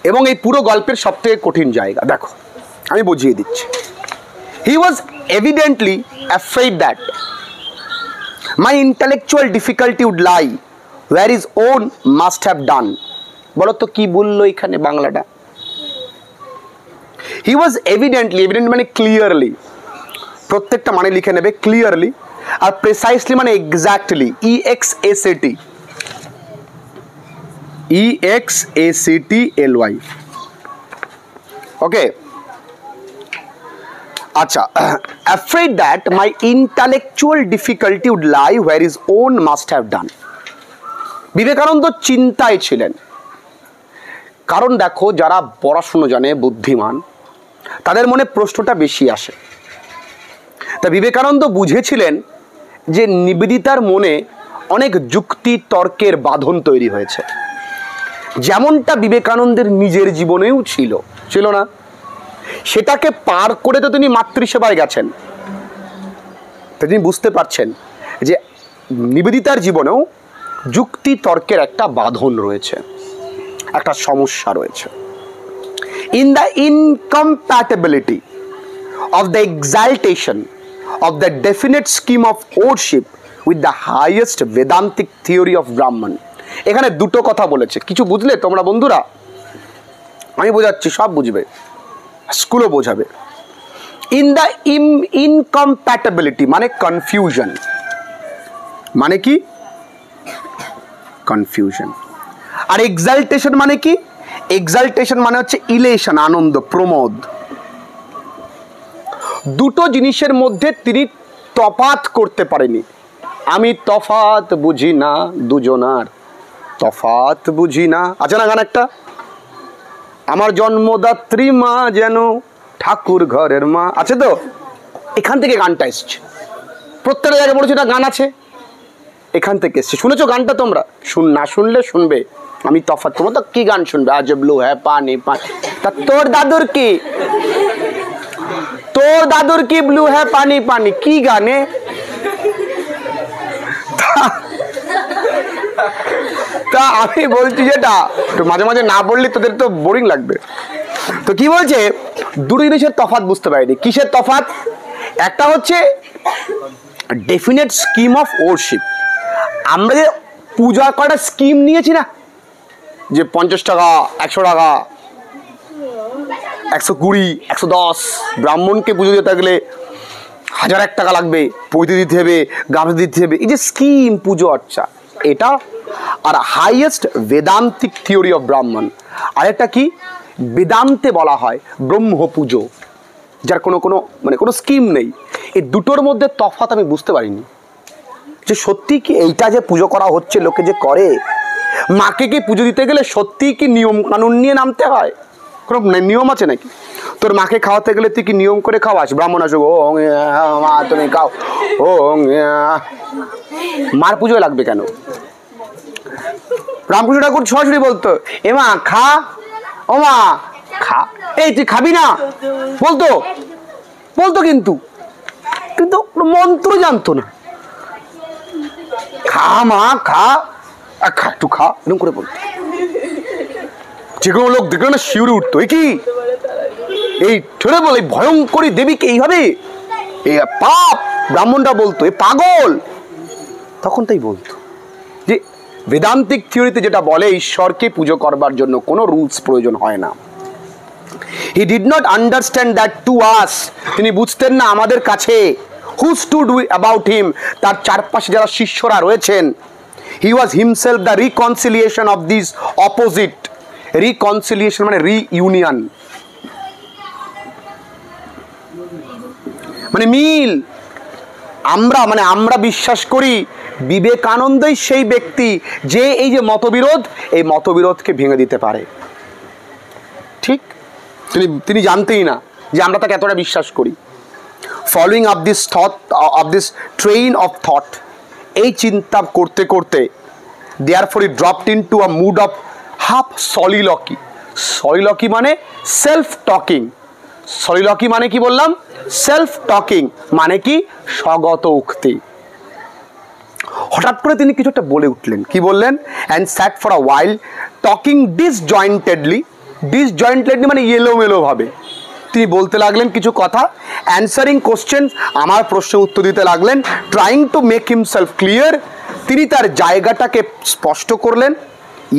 এবং এই পুরো গল্পের সবথেকে কঠিন জায়গা দেখো, আমি বুঝিয়ে দিচ্ছি। He was evidently afraid that my intellectual difficulty would lie where his own must have done. বলো তো কি বললো এখানে বাংলাটা? হি ওয়াজ এভিডেন্টলি, এভিডেন্ট মানে ক্লিয়ারলি, প্রত্যেকটা মানে লিখে নেবে ক্লিয়ারলি, আর প্রিসাইজলি মানে exactly, E X A C T, E X A C T L Y, okay? আচ্ছা, afraid that my intellectual difficulty would lie where his own must have done. Vivekananda চিন্তায় ছিলেন, কারণ দেখো যারা পড়াশুনো জানে, বুদ্ধিমান, তাদের মনে প্রশ্নটা বেশি আসে। তা বিবেকানন্দ বুঝেছিলেন যে নিবেদিতার মনে অনেক যুক্তি তর্কের বাঁধন তৈরি হয়েছে, যেমনটা বিবেকানন্দের নিজের জীবনেও ছিল, ছিল না? সেটাকে পার করে তো তিনি মাতৃসেবায় গেছেন। তিনি বুঝতে পারছেন যে নিবেদিতার জীবনেও যুক্তি তর্কের একটা বাঁধন রয়েছে, একটা সমস্যা রয়েছে। In the incompatibility of the exaltation of the definite scheme of worship with the highest Vedantic theory of Brahman. এখানে দুটো কথা বলেছে, কিছু বুঝলে তোমরা বন্ধুরা? আমি বোঝাচ্ছি, সব বুঝবে, স্কুলও বোঝাবে। ইন দ্য ইম ইনকম্প্যাটেবিলিটি মানে কনফিউশন, মানে কি? কনফিউশন। আর এক্সাল্টেশন মানে কি? এক্সাল্টেশন মানে হচ্ছে ইলেশন, আনন্দ, প্রমোদ। দুটো জিনিসের মধ্যে তিনি তফাত করতে পারেনি। আমি তফাত বুঝি না, দুজনার তফাত বুঝি না, আছে না গান একটা? আমার জন্মদাত্রী মা যেন ঠাকুর ঘরের মা, আছে তো? এখান থেকে গানটা এসছে, প্রত্যেকটা জায়গায় বলেছি না গান আছে, এখান থেকে এসছে। শুনেছো গানটা তোমরা? শুন না শুনলে শুনবে, আমি তফাত। তোমরা তো কি গান শুনবে? আজব লো হ্যাঁ পানি পানি, তা তোর দাদুর কি, তোর দাদুর কি ব্লু হ্যাঁ পানি পানি, কি গানে? তা আমি বলছি যেটা মাঝে মাঝে না বললে তোদের তো বোরিং লাগবে। তো কি বলছে? দুটো জিনিসের তফাৎ বুঝতে পারিনি। কিসের তফাৎ? একটা হচ্ছে ডেফিনেট স্কিম অফ ওরশিপ, আমরা যে পূজা করার স্কিম নিয়েছি না, যে পঞ্চাশ টাকা, একশো টাকা, একশো কুড়ি, একশো দশ ব্রাহ্মণকে পুজো দিতে গেলে হাজার এক টাকা লাগবে, পৈতে দিতে হবে, গাছ দিতে হবে, এই যে স্কিম পুজো অর্চা, এটা আর highest Vedantic theory of Brahman. আরেকটা কি, বেদান্তে বলা হয় ব্রহ্ম পুজো, যার কোনো কোনো মানে কোনো স্কিম নেই। এই দুটোর মধ্যে তফাৎ আমি বুঝতে পারিনি যে সত্যি কি এইটা যে পুজো করা হচ্ছে, লোকে যে করে, মাকে কি পুজো দিতে গেলে সত্যি কি নিয়ম কানুন নিয়ে নামতে হয়? কোনো নিয়ম আছে নাকি? তোর মাকে খাওয়াতে গেলে তুই কি নিয়ম করে খাওয়াস? ব্রাহ্মণ আসো, ও মা তুমি খাও, ও মার পুজো লাগবে কেন? রামকৃষ্ণ ঠাকুর সরাসরি বলতো, এ মা খা, ও মা খা, এই তুই খাবি না বলতো, বলতো কিন্তু কিন্তু মন্ত্র জানতো না। খা মা খা, খা একটু খা, এরকম করে বলতো। যে কোনো লোক দেখলো না শিউরে উঠতো, এ কি এই ঠেড়ে বলে ভয়ঙ্করী দেবীকে এইভাবে, এই পাপ। ব্রাহ্মণরা বলতো এ পাগল, তখন তাই বলতো। যে বেদান্তিক থিওরিতে যেটা বলে ঈশ্বরকে পুজো করবার জন্য কোনো রুলস প্রয়োজন হয় না। He did not understand that to us, তিনি বুঝতেন না আমাদের কাছে। হু স্টুড অ্যাবাউট হিম, তার চারপাশে যারা শিষ্যরা রয়েছেন। He was himself the reconciliation of this opposite. Reconciliation মানে রিইউনিয়ন, মানে মিল। আমরা মানে আমরা বিশ্বাস করি বিবেকানন্দই সেই ব্যক্তি যে এই যে মতবিরোধ, এই মতবিরোধকে ভেঙে দিতে পারে। ঠিক, তিনি তিনি জানতেই না যে আমরা তাকে এতটা বিশ্বাস করি। Following up this thought of this train of thought, এই চিন্তা করতে করতে therefore he dropped into a mood of half soliloquy. Soliloquy মানে সেলফ টকিং। সলিলকি মানে কি বললাম? সেলফ টকিং মানে কি? স্বগত উক্তি। হঠাৎ করে তিনি কিছু একটা বলে উঠলেন। কি বললেন? And sat for a while talking disjointedly. Disjointedly মানে এলোমেলোভাবে তিনি বলতে লাগলেন কিছু কথা। অ্যান্সারিং কোশ্চেন, আমার প্রশ্নের উত্তর দিতে লাগলেন। Trying to make himself clear, তিনি তার জায়গাটাকে স্পষ্ট করলেন।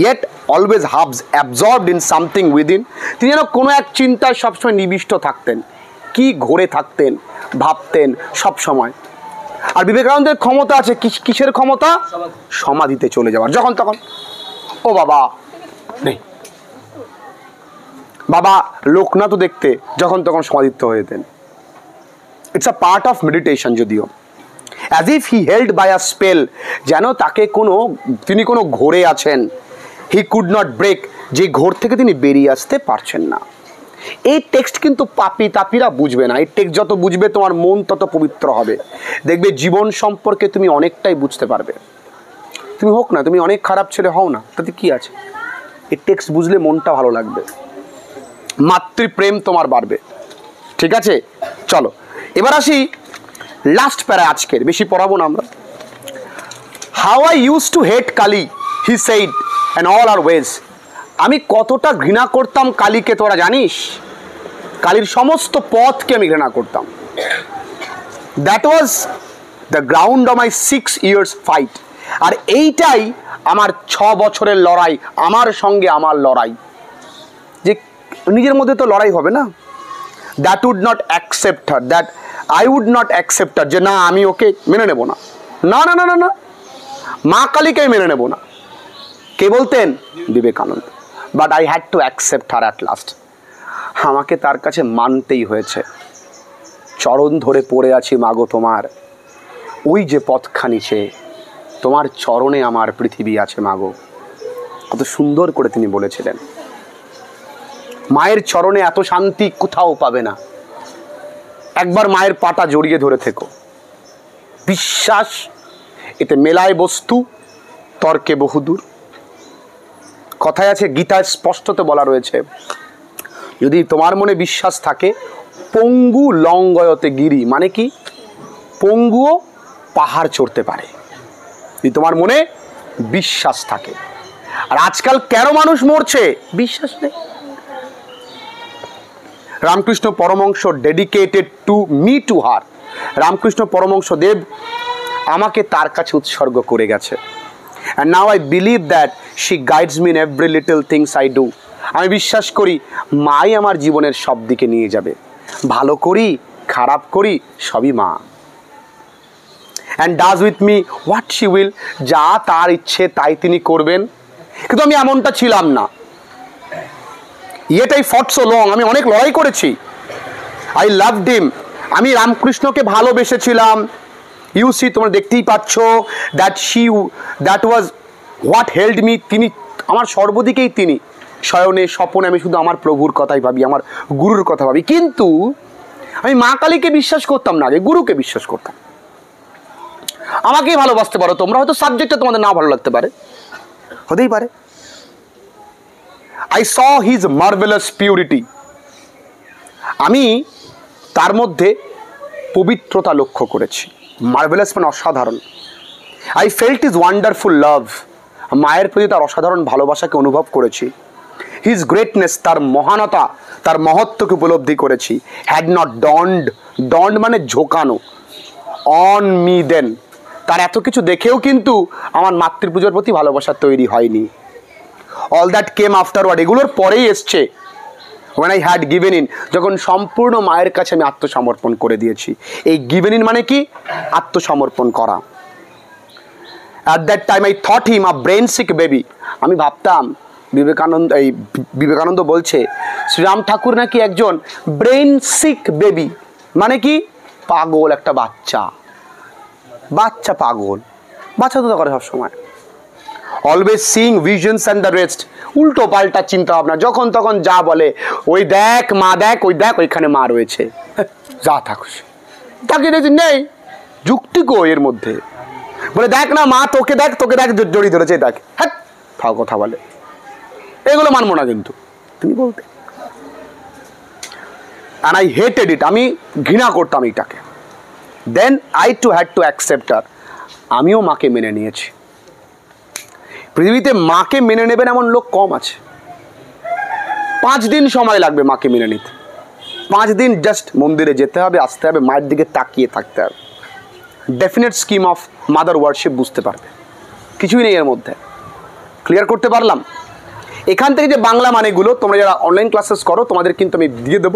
Yet always half absorbed in something within, তিনি যেন কোনো এক চিন্তায় সবসময় নিবিষ্ট থাকতেন, কি ঘোরে থাকতেন, ভাবতেন সবসময়। আর বিবেকানন্দের ক্ষমতা আছে, কিসের ক্ষমতা? সমাধিতে চলে যাওয়ার, যখন তখন। ও বাবা নেই, বাবা লোকনাথও দেখতে যখন তখন সমাধিত হয়ে যেতেন। It's a part of meditation যদিও। As if he held by a spell, যেন তাকে কোনো, তিনি কোনো ঘোরে আছেন। হি কুড নট ব্রেক, যে ঘোর থেকে তিনি বেরিয়ে আসতে পারছেন না। এই টেক্সট কিন্তু পাপী তাপিরা বুঝবে না। এই টেক্সট যত বুঝবে তোমার মন তত পবিত্র হবে। দেখবে জীবন সম্পর্কে তুমি অনেকটাই বুঝতে পারবে। তুমি হোক না, তুমি অনেক খারাপ ছেলে হও না, তাতে কি আছে? এই টেক্সট বুঝলে মনটা ভালো লাগবে, মাতৃপ্রেম তোমার বাড়বে। ঠিক আছে, চলো এবার আসি লাস্ট প্যারা আজকের, বেশি পড়াবো না আমরা। How I use to hate Kali he said and all her ways, আমি কতটা ঘৃণা করতাম কালীকে তোরা জানিস? কালীর সমস্ত পথকে আমি ঘৃণা করতাম। That was the ground of my six years fight, আর এইটাই আমার ছ বছরের লড়াই, আমার সঙ্গে আমার লড়াই। যে নিজের মধ্যে তো লড়াই হবে না। That would not accept her, that I would not accept her, যে না আমি ওকে মেনে নেব না, না না না না মা কালীকে মেনে নেব না। কে বলতেন? Vivekananda. But I had to accept her at last, আমাকে তার কাছে মানতেই হয়েছে। চরণ ধরে পড়ে আছি মাগো তোমার, ওই যে পথখানি সে, তোমার চরণে আমার পৃথিবী আছে মাগো। কত সুন্দর করে তিনি বলেছিলেন। মায়ের চরণে এত শান্তি কোথাও পাবে না। একবার মায়ের পাটা জড়িয়ে ধরে থেকো। বিশ্বাস, এতে মেলায় বস্তু, তর্কে বহুদূর। কথায় আছে, গীতায় স্পষ্টত বলা রয়েছে, যদি তোমার মনে বিশ্বাস থাকে, পঙ্গু লঙ্গয়তে গিরি, মানে কি পঙ্গুও পাহাড় চড়তে পারে যদি তোমার মনে বিশ্বাস থাকে। আর আজকাল কেন মানুষ মরছে? বিশ্বাস নেই। Ramakrishna Paramahamsa dedicated to me to her, Ramakrishna Paramahamsadev আমাকে তার কাছে উৎসর্গ করে গেছে। And now I believe that she guides me in every little things I do. আমি বিশ্বাস করি মাই আমার জীবনের সব দিকে নিয়ে যাবে। ভালো করি খারাপ করি সবই মা। And does with me what she will, যা তার ইচ্ছে তাই তিনি করবেন। কিন্তু আমি এমনটা ছিলাম না। ইয়েটাই ফট সো লং, আমি অনেক লড়াই করেছি। আই লাভড হিম, আমি রামকৃষ্ণকে ভালোবেসেছিলাম। ইউ সি, তোমরা দেখতেই পাচ্ছ, that she that was what held me. তিনি আমার সর্বদিকেই, তিনি শয়নে স্বপনে আমি শুধু আমার প্রভুর কথাই ভাবি, আমার গুরুর কথা ভাবি। কিন্তু আমি মা কালীকে বিশ্বাস করতাম না, আগে গুরুকে বিশ্বাস করতাম। আমাকেই ভালোবাসতে পারো তোমরা, হয়তো সাবজেক্টটা তোমাদের না ভালো লাগতে পারে, হতেই পারে। I saw his marvellous purity, আমি তার মধ্যে পবিত্রতা লক্ষ্য করেছি। মার্ভেলাস মানে অসাধারণ। I felt his wonderful love, মায়ের প্রতি তার অসাধারণ ভালোবাসাকে অনুভব করেছি। হিজ গ্রেটনেস, তার মহানতা, তার মহত্বকে উপলব্ধি করেছি। হ্যাড নট ডন্ড, ডন্ড মানে ঝোঁকানো, অন মি দেন, তার এত কিছু দেখেও কিন্তু আমার মাতৃপুজোর প্রতি ভালোবাসা তৈরি হয়নি। অল দ্যাট কেম আফটারওয়ার্ড, এগুলোর পরেই এসছে। When I had given in, যখন সম্পূর্ণ মায়ের কাছে আমি আত্মসমর্পণ করে দিয়েছি। এই গিভেন ইন মানে কি? আত্মসমর্পণ করা। At that time I thought him a brain sick baby, আমি ভাবতাম বিবেকানন্দ, এই বিবেকানন্দ বলছে শ্রীরাম ঠাকুর নাকি একজন ব্রেন সিক বেবি, মানে কি? পাগল, একটা বাচ্চা, বাচ্চা পাগল, বাচ্চা তো করে সবসময়। Always seeing visions and the rest, উল্টো পাল্টা চিন্তা ভাবনা, যখন তখন যা বলে, ওই দেখ মা, দেখ ওই দেখ ওইখানে মা রয়েছে, যা থাকুস তাকে দেখছি নেই, যুক্তি কো এর মধ্যে বলে দেখ না মা, তোকে দেখ, তোকে দেখ জড়িয়ে ধরেছে, দেখ হ্যাঁ ফাও কথা বলে, এগুলো মানবো না কিন্তু তুমি বলতে। অ্যান্ড আই হেটেড ইট, আমি ঘৃণা করতাম এইটাকে। Then I too had to accept her, আমিও মাকে মেনে নিয়েছি। পৃথিবীতে মাকে মেনে নেবেন এমন লোক কম আছে। পাঁচ দিন সময় লাগবে মাকে মেনে নিতে, পাঁচ দিন জাস্ট মন্দিরে যেতে হবে, আসতে হবে, মায়ের দিকে তাকিয়ে থাকতে হবে, definite scheme of mother worship বুঝতে পারবে। কিছুই নেই এর মধ্যে। ক্লিয়ার করতে পারলাম? এখান থেকে যে বাংলা মানেগুলো তোমরা যারা অনলাইন ক্লাসেস করো তোমাদের কিন্তু আমি দিয়ে দেবো।